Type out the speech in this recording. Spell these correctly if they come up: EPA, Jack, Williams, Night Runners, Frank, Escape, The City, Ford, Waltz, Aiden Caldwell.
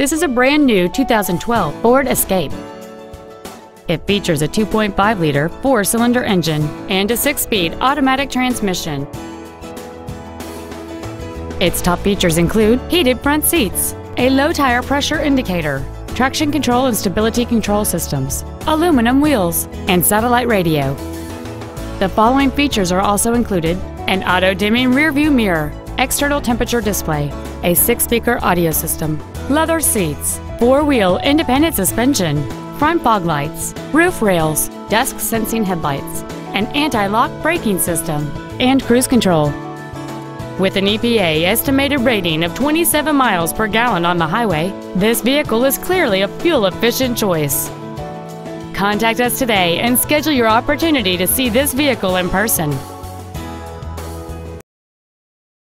This is a brand new 2012 Ford Escape. It features a 2.5-liter four-cylinder engine and a 6-speed automatic transmission. Its top features include heated front seats, a low tire pressure indicator, traction control and stability control systems, aluminum wheels, and satellite radio. The following features are also included: an auto-dimming rearview mirror, external temperature display, a 6-speaker audio system, leather seats, 4-wheel independent suspension, front fog lights, roof rails, dusk sensing headlights, an anti-lock braking system, and cruise control. With an EPA estimated rating of 27 miles per gallon on the highway, this vehicle is clearly a fuel-efficient choice. Contact us today and schedule your opportunity to see this vehicle in person.